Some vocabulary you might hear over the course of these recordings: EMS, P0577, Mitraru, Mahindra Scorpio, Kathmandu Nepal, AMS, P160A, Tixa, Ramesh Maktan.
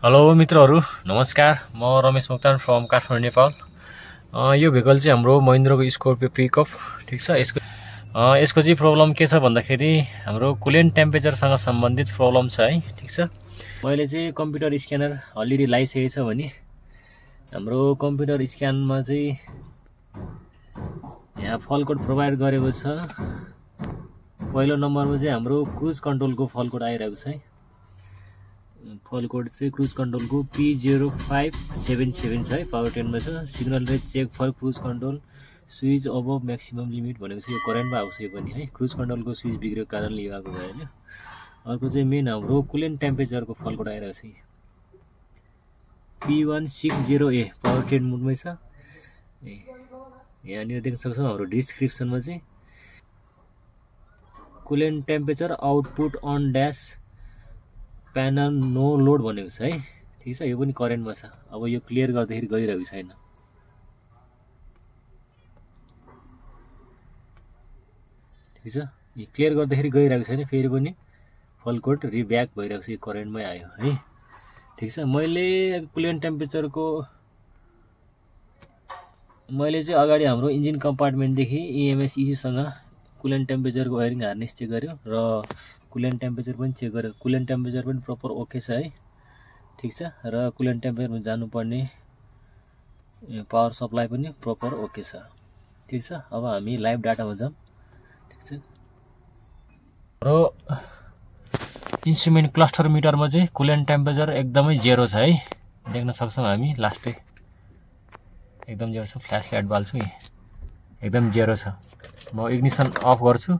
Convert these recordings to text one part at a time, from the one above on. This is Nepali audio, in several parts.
Hello, Mitraru. Namaskar. I am Ramesh Maktan from Kathmandu Nepal. This vehicle is our Mahindra Scorpio pickup. Tixa. Problem is our coolant temperature is problem. Tixa. My computer scanner already lies here. Our computer scan is a fault code provided. Pilot number is our cruise control को fault code. Fault code is cruise control को P0577 powertrain में signal rate check for cruise control switch above maximum limit current में cruise control को switch बिग्रेको कारण ले main हाम्रो coolant temperature को fault code आइरहेको छ P160A powertrain mode में छ यहाँ देख्न सक्छौ हाम्रो description मा चाहिँ coolant temperature output on dash panel no load भनेको छ है ठीक छ यो पनि करेन्टमा छ अब यो क्लियर गर्दाखेरि गइरहेको छैन ठीक छ यो क्लियर गर्दाखेरि गइरहेको छैन फेरि पनि फल कोड रिब्याक भइरहेको छ यो करेन्टमै आयो है ठीक छ मैले कुलेन्ट टेम्परेचर को मैले चाहिँ अगाडि हाम्रो इन्जिन कम्पार्टमेन्ट देखि EMS सँग कुलेन्ट टेम्परेचर को वायरिङ हार्नेस चेक गर्यो र coolant temperature पनि चेक गरे coolant temperature पनि proper okay छ है ठीक छ र coolant temperature मा जानु पर्ने power supply पनि proper okay छ ठीक छ अब हामी live data मा जाम ठीक छ र instrument cluster meter मा चाहिँ coolant temperature एकदमै zero छ है देख्न सक्छौं हामी लास्टै एकदम zero छ flashlight बाल्छु एकदम zero छ म ignition off गर्छु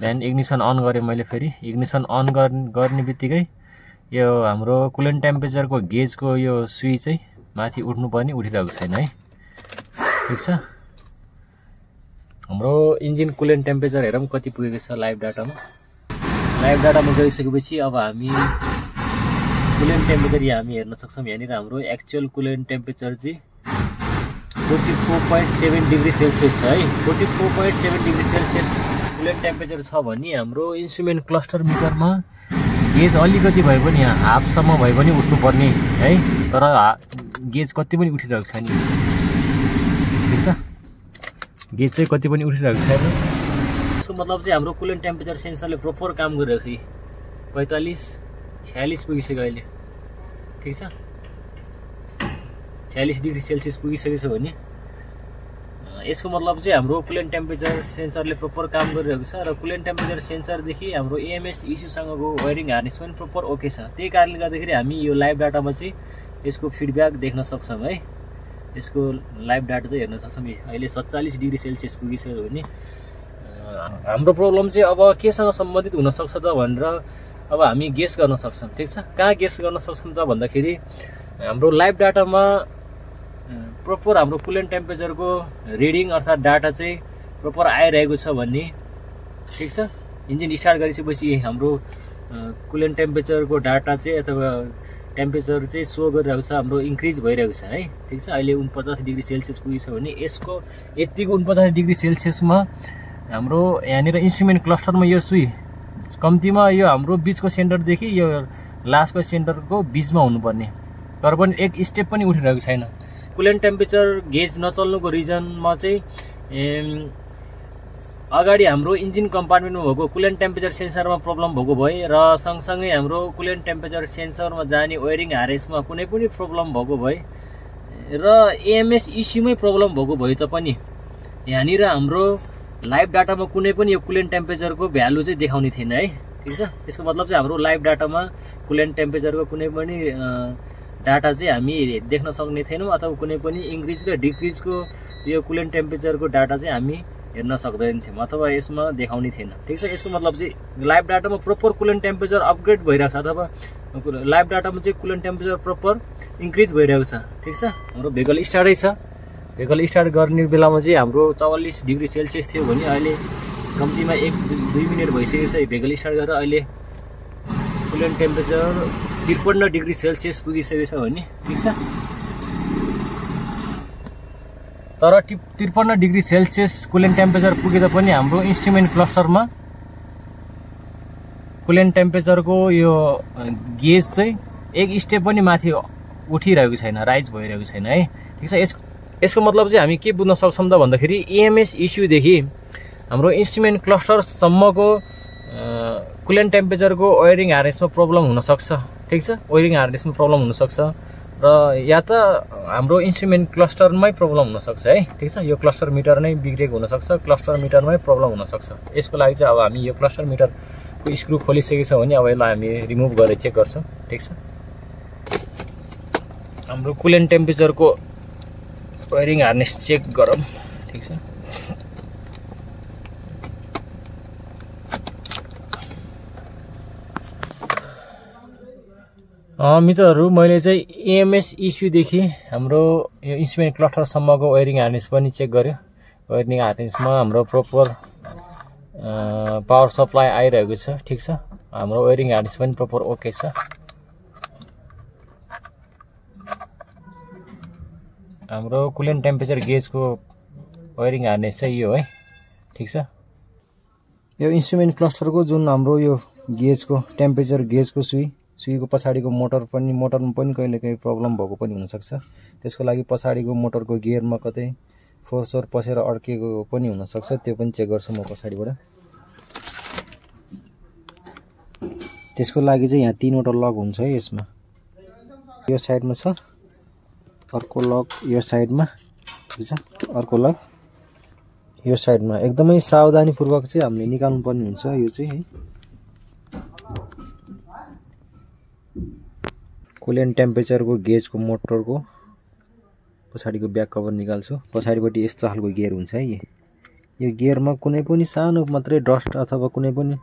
Then ignition on गरे मैले फेरि ignition on गर्ने बित्तिकै यो हाम्रो coolant temperature को gauge को यो switch चाहिँ माथि उठ्नु पर्ने उठिरहेको छैन है ठीक छ हाम्रो इन्जिन coolant temperature हेरौं कति पुगेको छ लाइभ डाटामा गइसकेपछि अब हामी coolant temperature हामी हेर्न सक्छौं यहाँ नि हाम्रो actual coolant temperature चाहिँ 44.7 डिग्री सेल्सियस छ है 44.7 डिग्री सेल्सियस coolant temperature छ भने हाम्रो instrument cluster meter मा गेज अलिकति भए पनि यहाँ हाफ सम्म भए पनि उठ्नु पर्ने है तर गेज कति पनि उठिरहेको छैन ठीक छ गेज चाहिँ कति पनि उठिरहेको छैन यसको मतलब चाहिँ हाम्रो coolant temperature सेन्सरले प्रोपर काम गरिरहेको छ 45 46 पुगिसक्यो अहिले ठीक छ 46 डिग्री सेल्सियस पुगिसकेछ भने यसको मतलब चाहिँ हाम्रो coolant temperature sensor ले proper काम गरिरहेको छ र coolant temperature sensor देखि हाम्रो AMS issue सँगको wiring harness पनि proper okay छ त्यही कारणले गर्दाखेरि हामी यो live data मा चाहिँ यसको feedback देख्न सक्छौं है यसको live data चाहिँ हेर्न सक्छौं अहिले 47 डिग्री सेल्सियस पुगिसक्यो भने हाम्रो problem चाहिँ अब केसँग सम्बन्धित हुन सक्छ त भनेर अब हामी गेस गर्न सक्छौं ठीक छ कहाँ गेस गर्न सक्छौं त भन्दाखेरि हाम्रो live data मा proper हाम्रो coolant temperature को reading अर्थात डाटा चाहिँ proper आइरहेको छ भन्ने ठीक छ इन्जिन स्टार्ट गरिसकेपछि हाम्रो coolant temperature को डाटा चाहिँ अथवा टेम्परेचर चाहिँ शो गरिरहेको छ हाम्रो इन्क्रिज भइरहेको छ है ठीक छ अहिले 49 डिग्री सेल्सियस पुगिसक्यो भने यसको यतिको 49 डिग्री सेल्सियस मा हाम्रो यहाँ नेर इन्स्ट्रुमेन्ट क्लस्टर मा यो सुई कम्तिमा यो हाम्रो बीचको सेन्टर देखि यो लास्टको सेन्टरको बीचमा हुनुपर्ने तर पनि एक स्टेप पनि उठिरहेको छैन coolant temperature gauge नचल्नुको रिजन मा चाहिँ अगाडि हाम्रो इन्जिन कम्पार्टमेन्ट मा भएको coolant temperature sensor मा प्रब्लम भएको भए र सँगसँगै हाम्रो coolant temperature sensor मा जाने wiring harness मा कुनै पनि प्रब्लम भएको भए र AMS issue मै प्रब्लम भएको भए तापनि यहाँ नि र हाम्रो लाइभ डाटा मा कुनै पनि यो coolant temperature को भ्यालु चाहिँ देखाउने थिएन है ठीक छ त्यसको मतलब चाहिँ हाम्रो लाइभ डाटा मा coolant temperature को कुनै पनि डाटा चाहिँ हामी देख्न सक्ने थिएनौ अथवा कुनै पनि इन्क्रिज र डिक्रिज को यो coolant temperature को डाटा चाहिँ हामी हेर्न सक्दैन थियौ अथवा यसमा देखाउने थिएन ठीक छ यसको मतलब चाहिँ लाइभ डाटामा प्रोपर coolant temperature अपग्रेड भइरहेको छ अथवा लाइभ डाटामा चाहिँ coolant temperature प्रोपर इन्क्रिज भइरहेको छ ठीक छ हाम्रो भेकल स्टार्टै छ भेकल स्टार्ट गर्ने बेलामा चाहिँ हाम्रो 44 डिग्री सेल्सियस थियो भने अहिले कम्तिमा 1-2 मिनेट भइसकेको छ भेकल स्टार्ट गरेर अहिले coolant temperature 53 डिग्री सेल्सियस पुगिसकेको छ भने ठीक छ तर 53 डिग्री सेल्सियस coolant temperature पुगे पनि हाम्रो instrument cluster मा coolant temperature को यो गेज चाहिँ एक स्टेप पनि माथि उठिरहेको छैन, राइज भइरहेको छैन है। ठीक छ, यसको मतलब चाहिँ हामी के बुझ्न सक्छौं त भन्दाखेरि एएमएस इस्यु देखि हाम्रो इन्स्ट्रुमेन्ट क्लस्टर सम्मको कुलेन्ट टेम्परेचरको वायरिङ हार्नेसमा प्रब्लम हुन सक्छ। ठीक छ, वायरिङ हार्नेसमा प्रब्लम हुन सक्छ र या त हाम्रो इन्स्ट्रुमेन्ट क्लस्टरमै प्रब्लम हुन सक्छ है। ठीक छ, यो क्लस्टर मिटर नै बिग्रेको हुन सक्छ, क्लस्टर मिटरमै प्रब्लम हुन सक्छ। यसको लागि चाहिँ अब हामी यो क्लस्टर मिटरको स्क्रू खोलिसकेछ भने अब यसलाई हामी रिमुभ गरेर चेक गर्छौं। ठीक छ, हाम्रो कुलेन्ट टेम्परेचरको वायरिङ हार्नेस चेक गरौँ। ठीक छ, मित्रहरू मैले चाहिँ एएमएस इस्यु देखि हाम्रो यो इन्स्ट्रुमेन्ट क्लस्टर सम्मको वायरिङ हार्नेस पनि चेक गर्यो। वायरिङ हार्नेसमा हाम्रो प्रोपर पावर सप्लाई आइरहेको छ। ठीक छ, हाम्रो वायरिङ हार्नेस पनि प्रोपर ओके छ। हाम्रो कुलेन्ट टेम्परेचर गेजको वायरिङ हार्नेस चाहिँ यो है। ठीक छ, यो इन्स्ट्रुमेन्ट क्लस्टरको जुन हाम्रो यो गेजको टेम्परेचर गेजको सुईको पछाडिको मोटरमा पनि कहिलेकाहीँ प्रब्लम भएको पनि हुन सक्छ। त्यसको लागि पछाडिको मोटरको गियरमा कतै फोर्सर पसेर अड्केको पनि हुन सक्छ, त्यो पनि चेक गर्छु म पछाडिबाट। त्यसको लागि चाहिँ यहाँ तीनवटा लक हुन्छ है, यसमा यो साइडमा छ, अर्को लक यो साइडमा, ठीक छ, अर्को लक यो साइडमा। एकदमै सावधानीपूर्वक चाहिँ हामीले निकाल्नु पर्ने हुन्छ यो चाहिँ है। कुलेन्ट टेम्परेचरको गेजको मोटरको पछाडिको ब्याक कभर निकाल्छु। पछाडिपट्टि यस्तो खालको गियर हुन्छ है, यो गियरमा कुनै पनि सानो मात्रै डस्ट अथवा कुनै पनि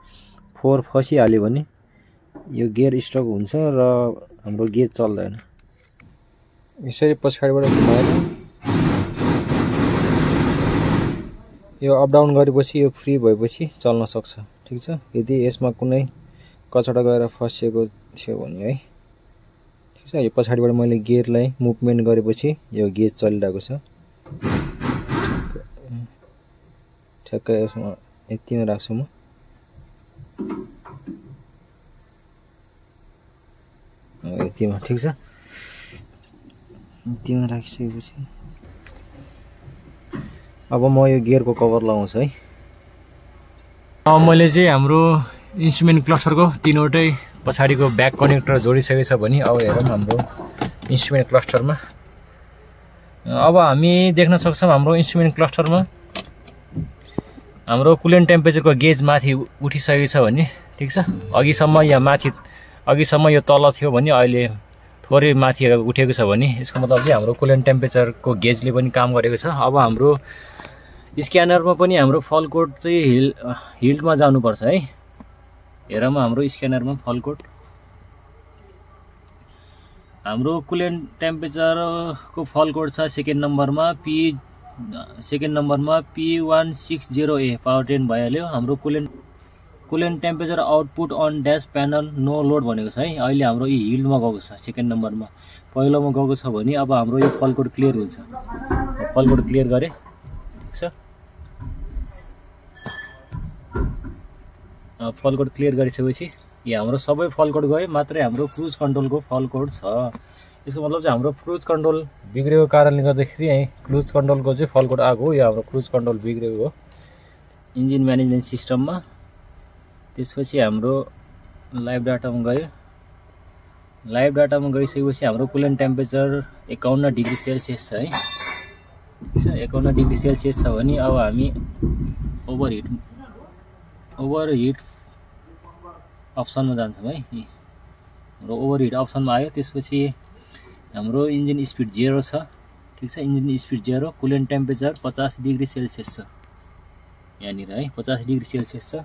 फोहोर फसिहाल्यो भने यो गियर स्टक हुन्छ र हाम्रो गेज चल्दैन। यसरी पछाडिबाट घुमाएर यो अपडाउन गरेपछि यो फ्री भएपछि चल्न सक्छ। ठिक छ, यदि यसमा कुनै कचडा गएर फसिएको थियो भने है। ठिक छ, यो पछाडिबाट मैले गियरलाई मुभमेन्ट गरेपछि यो गियर चलिरहेको छ। ठ्याक्कै यसमा यतिमा राख्छु म। यतिमा, ठिक छ, यतिमा राखिसकेपछि अब म यो गियरको कभर लगाउँछु है। मैले चाहिँ हाम्रो इन्स्ट्रुमेन्ट क्लस्टरको तीनवटै पछाडिको ब्याक कनेक्टर जोडिसकेको छ भने अब हेरौँ हाम्रो इन्स्ट्रुमेन्ट क्लस्टरमा। अब हामी देख्न सक्छौँ हाम्रो इन्स्ट्रुमेन्ट क्लस्टरमा हाम्रो कुलेन्ट टेम्परेचरको गेज माथि उठिसकेको छ भने। ठिक छ, अघिसम्म यो तल थियो भने अहिले थोरै माथि उठेको छ भने यसको मतलब चाहिँ हाम्रो कुलेन्ट टेम्परेचरको गेजले पनि काम गरेको छ। अब हाम्रो स्क्यानरमा पनि हाम्रो फलकोट चाहिँ हिल्डमा जानुपर्छ है। हेरौँ हाम्रो स्क्यानरमा फलकोट हाम्रो कुलेन्ट टेम्परेचरको फलकोट छ सेकेन्ड नम्बरमा P160A पावर टेन भइहाल्यो। हाम्रो coolant temperature output on dash panel no load भनेको छ है, अहिले हाम्रो यो हिल्डमा गएको छ सेकेन्ड नम्बरमा। पहिलोमा गएको छ भने अब हाम्रो यो फलकोट क्लियर हुन्छ। फलकोट क्लियर गरेँ, ठिक छ, फलकोट क्लियर गरिसकेपछि यहाँ हाम्रो सबै फलकोट गयो, मात्रै हाम्रो क्रुज कन्ट्रोलको फलकोट छ। यसको मतलब चाहिँ हाम्रो क्रुज कन्ट्रोल बिग्रेको कारणले गर्दाखेरि है क्रुज कन्ट्रोलको चाहिँ फलकोट आएको हो, यो हाम्रो क्रुज कन्ट्रोल बिग्रेको हो इन्जिन म्यानेजमेन्ट सिस्टममा। त्यसपछि हाम्रो लाइभ डाटामा गयो, लाइभ डाटामा गइसकेपछि हाम्रो कुलेन्ट टेम्परेचर 51 डिग्री सेल्सियस छ है। 51 डिग्री सेल्सियस छ भने अब हामी ओभर हिट अप्सनमा जान्छौँ है। हाम्रो ओभर हिट अप्सनमा आयो, त्यसपछि हाम्रो इन्जिन स्पिड 0 छ। ठिक छ, engine speed 0, coolant temperature 50 degree Celsius छ यहाँनिर है, 50 डिग्री सेल्सियस छ।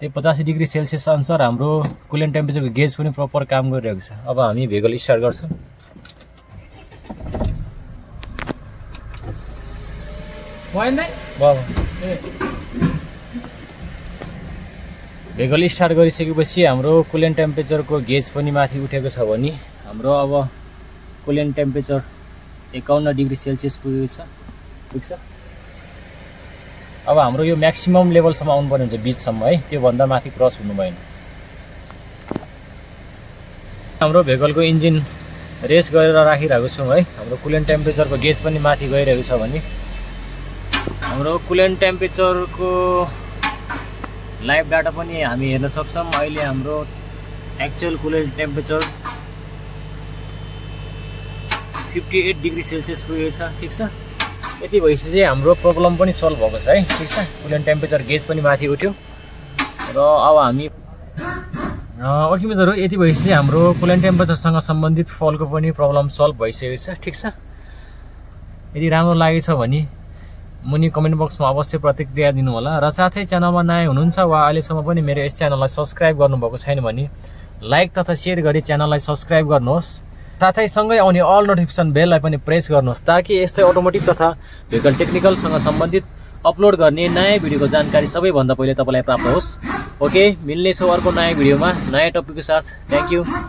त्यही 50 डिग्री सेल्सियस अनुसार हाम्रो कुलेन्ट टेम्परेचरको गेज पनि प्रपर काम गरिरहेको छ। अब हामी भेहिकल स्टार्ट गर्छौँ। भेहिकल स्टार्ट गरिसकेपछि हाम्रो कुलेन्ट टेम्परेचरको गेज पनि माथि उठेको छ भने हाम्रो अब कुलेन्ट टेम्परेचर 51 डिग्री सेल्सियस पुगेको छ। ठिक छ, अब हाम्रो यो म्याक्सिमम लेभलसम्म आउनुपर्ने हुन्छ, बीचसम्म है, त्योभन्दा माथि क्रस हुनु भएन। हाम्रो भेहिकलको इन्जिन रेस गरेर राखिरहेको छौं है। हाम्रो कुलेन्ट टेम्परेचरको गेज पनि माथि गइरहेको छ भने हाम्रो कुलेन्ट टेम्परेचरको लाइभ डाटा पनि हामी हेर्न सक्छौं। अहिले हाम्रो actual coolant temperature 58 degree Celsius पुगेको छ। ठीक छ, यति भएपछि चाहिँ हाम्रो प्रब्लम पनि सल्भ भएको छ है। ठीक छ, कुलेन्ट टेम्परेचर गेज पनि माथि उठ्यो र अब हामी ओके मित्रहरु, यति भएपछि हाम्रो कुलेन्ट टेम्परेचरसँग सम्बन्धित फलको पनि प्रब्लम सल्भ भइसकेको छ। ठीक छ, यदि राम्रो लागेछ भने मुनि कमेन्ट बक्समा अवश्य प्रतिक्रिया दिनु होला र साथै च्यानलमा नयाँ हुनुहुन्छ वा अहिलेसम्म पनि मेरो यस च्यानललाई सब्स्क्राइब गर्नुभएको छैन भने लाइक तथा शेयर गरी च्यानललाई सब्स्क्राइब गर्नुहोस्। साथै सँगै आउने अल नोटिफिकेसन बेललाई पनि प्रेस गर्नुहोस् ताकि यस्तै अटोमेटिक तथा भेहिकल टेक्निकलसँग सम्बन्धित अपलोड गर्ने नयाँ भिडियोको जानकारी सबैभन्दा पहिले तपाईलाई प्राप्त होस्। ओके, मिल्नेछौं अर्को नयाँ भिडियोमा नयाँ टपिकको साथ। Thank you.